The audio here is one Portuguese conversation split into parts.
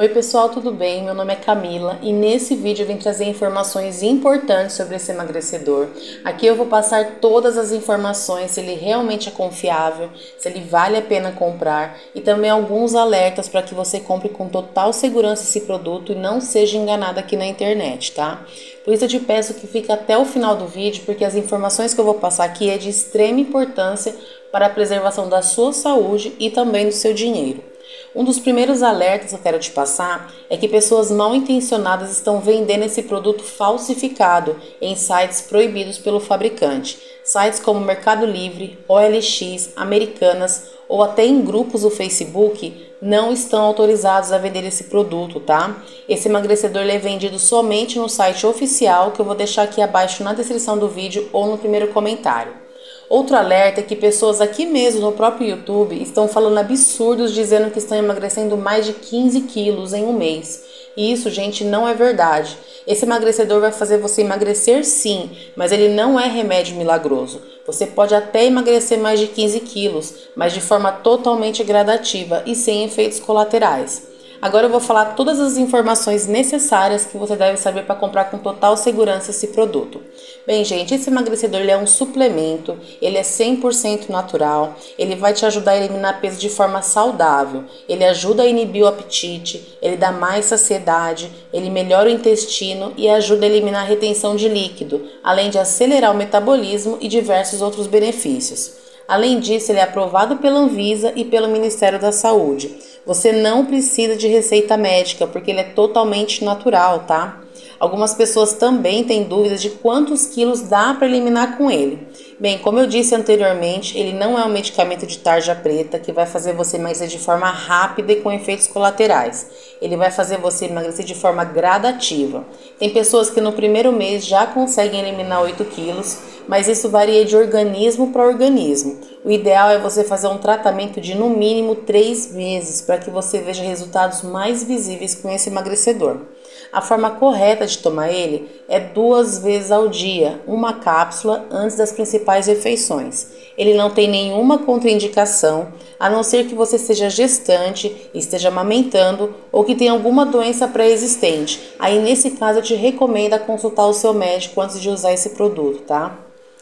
Oi pessoal, tudo bem? Meu nome é Camila e nesse vídeo eu vim trazer informações importantes sobre esse emagrecedor. Aqui eu vou passar todas as informações, se ele realmente é confiável, se ele vale a pena comprar e também alguns alertas para que você compre com total segurança esse produto e não seja enganado aqui na internet, tá? Por isso eu te peço que fique até o final do vídeo, porque as informações que eu vou passar aqui é de extrema importância para a preservação da sua saúde e também do seu dinheiro. Um dos primeiros alertas que eu quero te passar é que pessoas mal intencionadas estão vendendo esse produto falsificado em sites proibidos pelo fabricante. Sites como Mercado Livre, OLX, Americanas ou até em grupos do Facebook não estão autorizados a vender esse produto, tá? Esse emagrecedor é vendido somente no site oficial, que eu vou deixar aqui abaixo na descrição do vídeo ou no primeiro comentário. Outro alerta é que pessoas aqui mesmo no próprio YouTube estão falando absurdos dizendo que estão emagrecendo mais de 15 quilos em um mês. E isso, gente, não é verdade. Esse emagrecedor vai fazer você emagrecer sim, mas ele não é remédio milagroso. Você pode até emagrecer mais de 15 quilos, mas de forma totalmente gradativa e sem efeitos colaterais. Agora eu vou falar todas as informações necessárias que você deve saber para comprar com total segurança esse produto. Bem, gente, esse emagrecedor ele é um suplemento, ele é 100% natural, ele vai te ajudar a eliminar peso de forma saudável, ele ajuda a inibir o apetite, ele dá mais saciedade, ele melhora o intestino e ajuda a eliminar a retenção de líquido, além de acelerar o metabolismo e diversos outros benefícios. Além disso, ele é aprovado pela Anvisa e pelo Ministério da Saúde. Você não precisa de receita médica, porque ele é totalmente natural, tá? Algumas pessoas também têm dúvidas de quantos quilos dá para eliminar com ele. Bem, como eu disse anteriormente, ele não é um medicamento de tarja preta que vai fazer você emagrecer de forma rápida e com efeitos colaterais. Ele vai fazer você emagrecer de forma gradativa. Tem pessoas que no primeiro mês já conseguem eliminar 8 quilos, mas isso varia de organismo para organismo. O ideal é você fazer um tratamento de no mínimo 3 meses para que você veja resultados mais visíveis com esse emagrecedor. A forma correta de tomar ele é 2 vezes ao dia, uma cápsula antes das principais refeições. Ele não tem nenhuma contraindicação, a não ser que você seja gestante, esteja amamentando ou que tenha alguma doença pré-existente. Aí nesse caso eu te recomendo consultar o seu médico antes de usar esse produto, tá?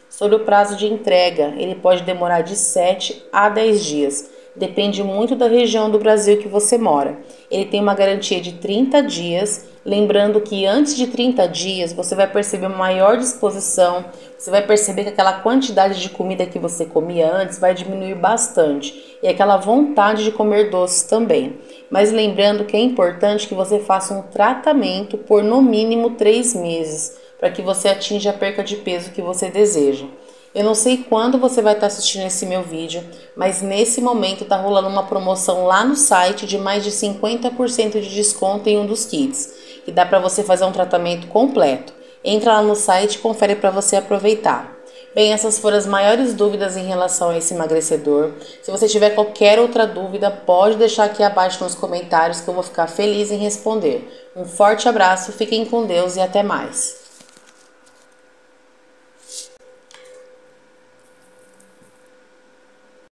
Sobre o prazo de entrega, ele pode demorar de 7 a 10 dias. Depende muito da região do Brasil que você mora. Ele tem uma garantia de 30 dias. Lembrando que antes de 30 dias você vai perceber uma maior disposição. Você vai perceber que aquela quantidade de comida que você comia antes vai diminuir bastante. E aquela vontade de comer doces também. Mas lembrando que é importante que você faça um tratamento por no mínimo 3 meses. Para que você atinja a perca de peso que você deseja. Eu não sei quando você vai estar assistindo esse meu vídeo, mas nesse momento está rolando uma promoção lá no site de mais de 50% de desconto em um dos kits, que dá para você fazer um tratamento completo. Entra lá no site e confere para você aproveitar. Bem, essas foram as maiores dúvidas em relação a esse emagrecedor. Se você tiver qualquer outra dúvida, pode deixar aqui abaixo nos comentários que eu vou ficar feliz em responder. Um forte abraço, fiquem com Deus e até mais.